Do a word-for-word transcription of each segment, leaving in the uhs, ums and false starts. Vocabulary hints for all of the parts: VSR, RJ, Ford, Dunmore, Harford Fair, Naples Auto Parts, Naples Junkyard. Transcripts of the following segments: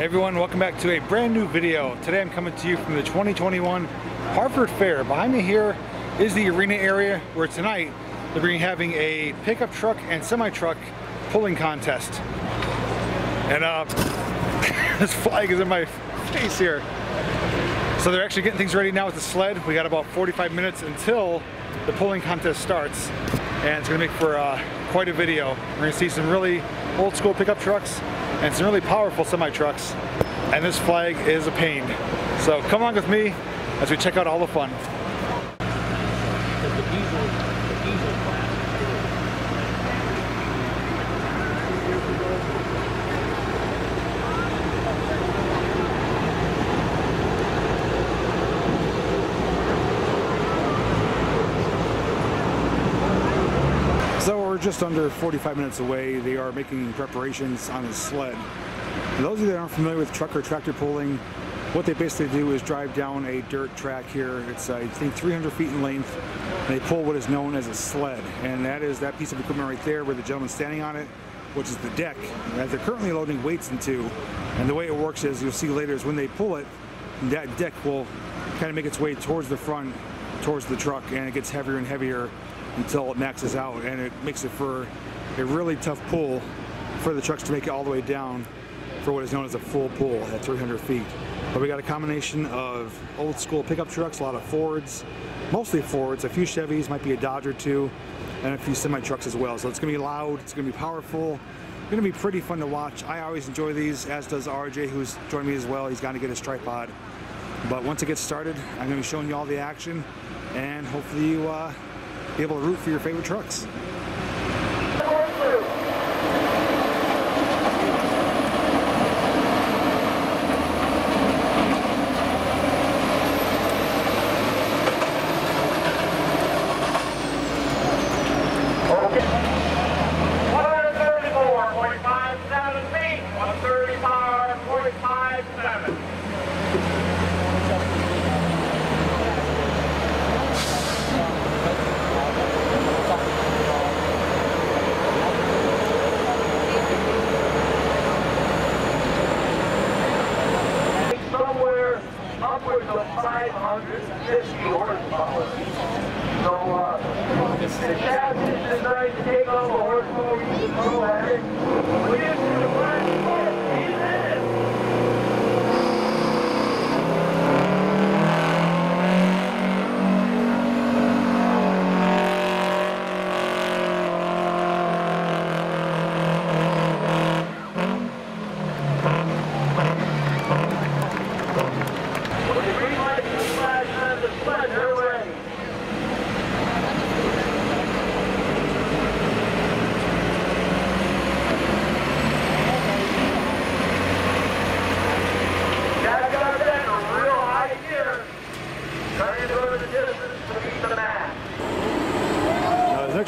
Hey everyone, welcome back to a brand new video. Today I'm coming to you from the twenty twenty-one Harford Fair. Behind me here is the arena area where tonight they're going to be having a pickup truck and semi-truck pulling contest. And uh, this flag is in my face here. So they're actually getting things ready now with the sled. We got about forty-five minutes until the pulling contest starts. And it's going to make for uh, quite a video. We're going to see some really old school pickup trucks and some really powerful semi-trucks. And this flag is a pain. So come along with me as we check out all the fun. So we're just under forty-five minutes away. They are making preparations on the sled. For those of you that aren't familiar with truck or tractor pulling, what they basically do is drive down a dirt track here. It's uh, I think three hundred feet in length, and they pull what is known as a sled. And that is that piece of equipment right there where the gentleman's standing on it, which is the deck that they're currently loading weights into. And the way it works is, you'll see later, is when they pull it, that deck will kind of make its way towards the front, towards the truck, and it gets heavier and heavier until it maxes out, and it makes it for a really tough pull for the trucks to make it all the way down for what is known as a full pull at three hundred feet. But we got a combination of old school pickup trucks, a lot of Fords, mostly Fords, a few Chevys, might be a Dodge or two, and a few semi-trucks as well. So it's gonna be loud, it's gonna be powerful, it's gonna be pretty fun to watch. I always enjoy these, as does R J, who's joined me as well. He's gotta get his tripod. But once it gets started, I'm gonna be showing you all the action, and hopefully you uh, be able to root for your favorite trucks.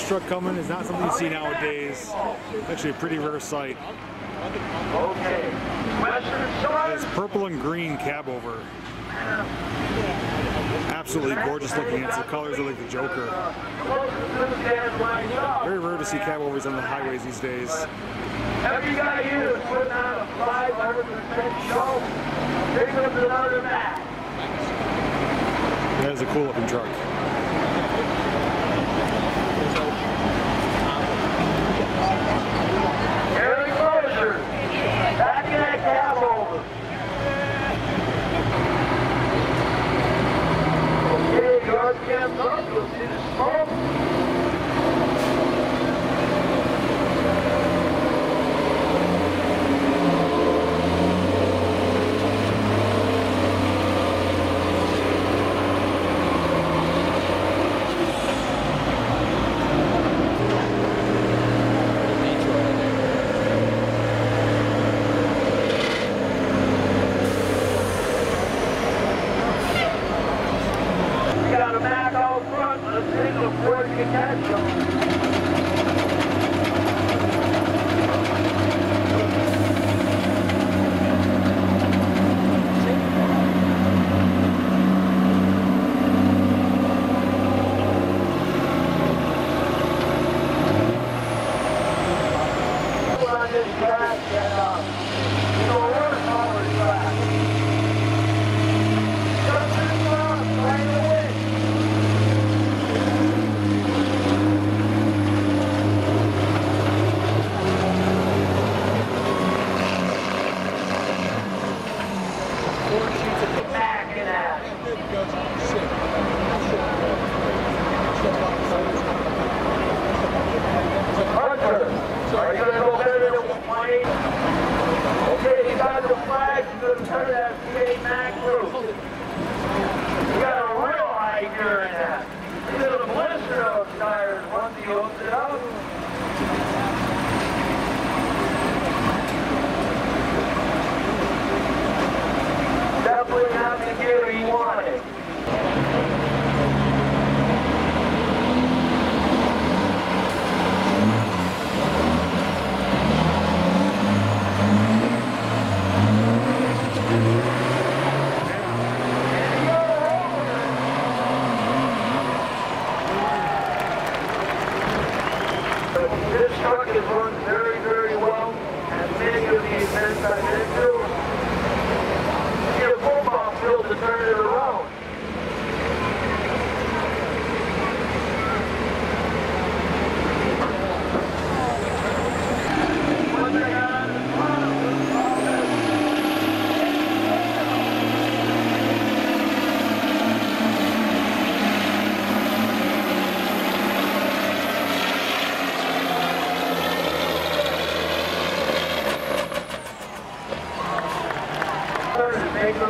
Truck coming is not something you see nowadays. It's actually a pretty rare sight. Okay. This purple and green cab over. Absolutely gorgeous looking. It's the colors that look like the Joker. Very rare to see cab overs on the highways these days. Every guy here is putting on a five hundred percent show. Pick up another map. That is a cool looking truck. Detroit.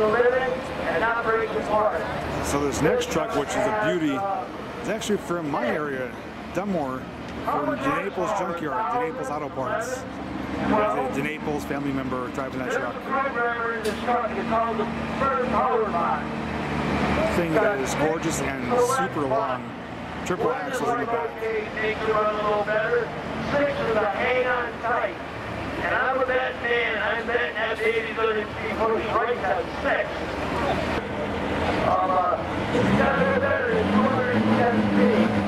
a living and an operation part. So this next truck, which is a beauty, it's actually from my area, Dunmore, from the Naples Junkyard, the Naples Auto Parts. As a Naples family member driving that truck. The thing that is gorgeous and super long. Triple axles in the back. Make you run a little better. Six is a hang on tight. And I'm a bad man. I'm betting that baby's going to be pushed right to six. Um, uh, it's got to be better than two hundred ten feet.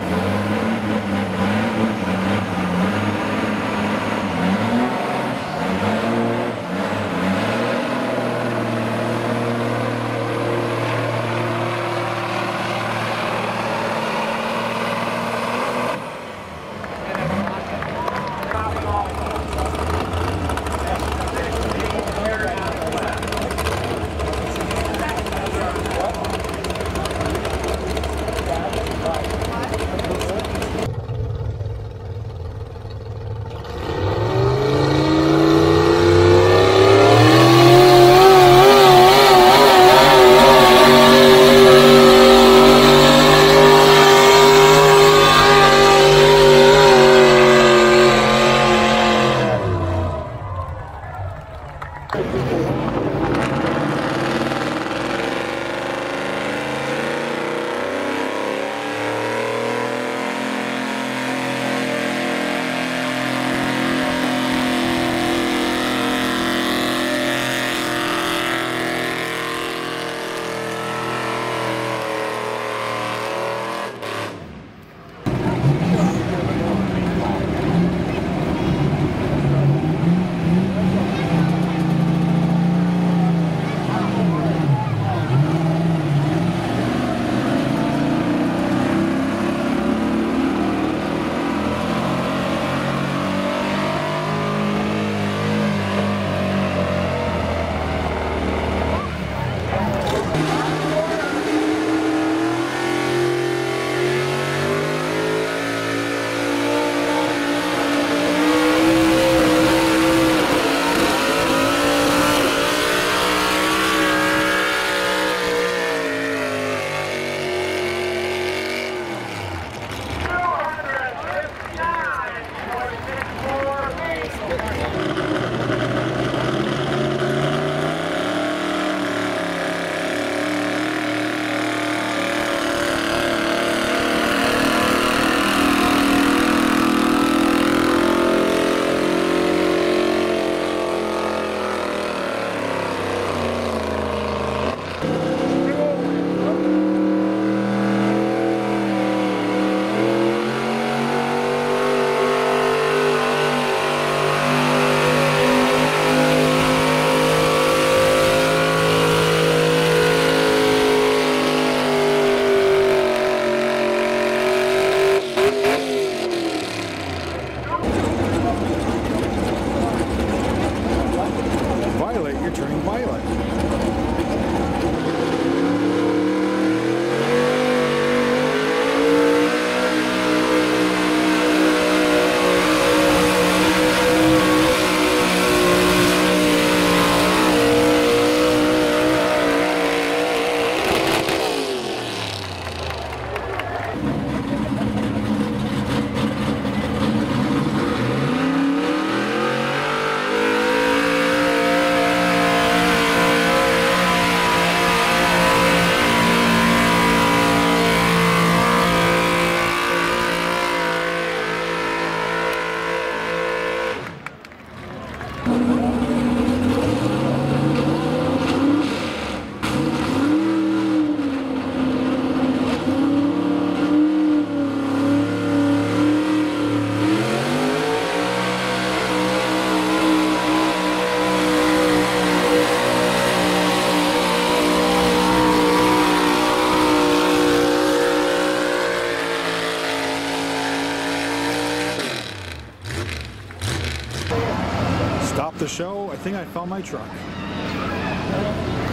The show, I think I found my truck.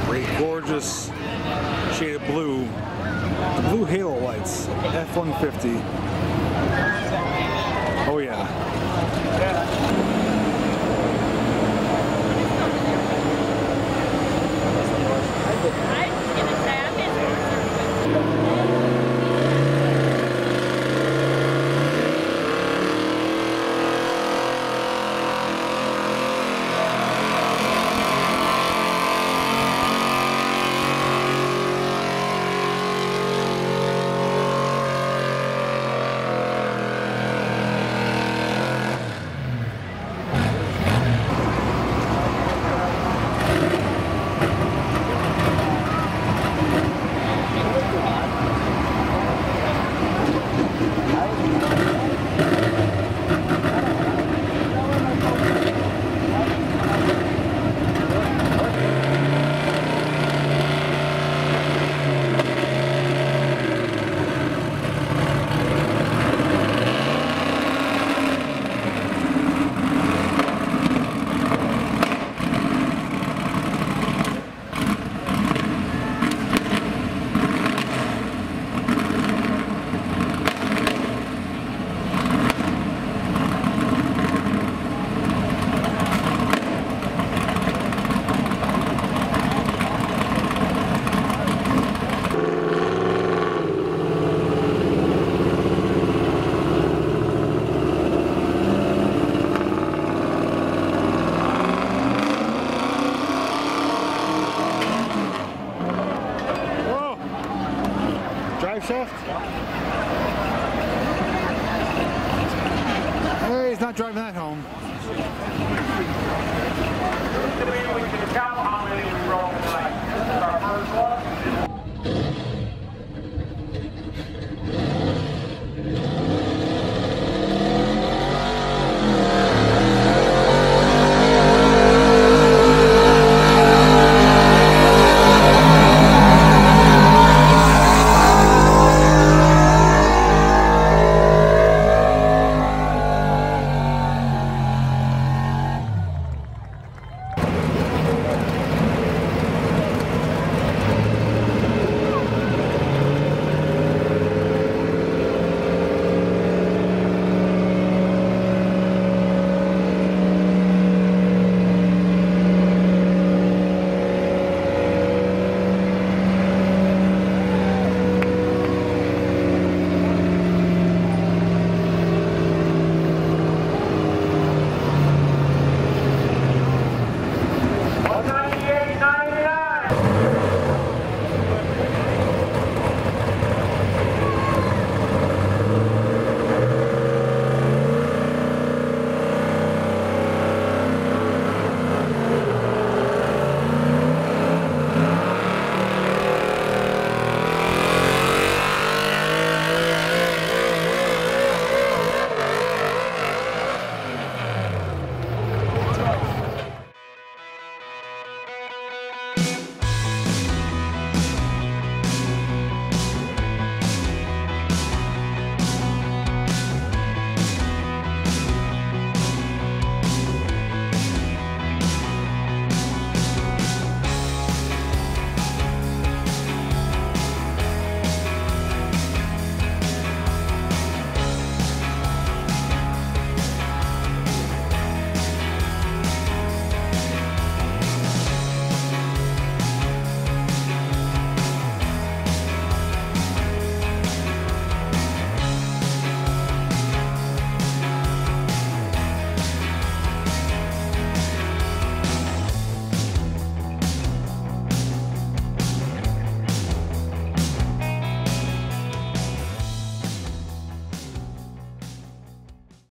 Great, gorgeous shade of blue. The blue halo lights, F one fifty. Oh yeah. yeah. Hey, he's not driving that home.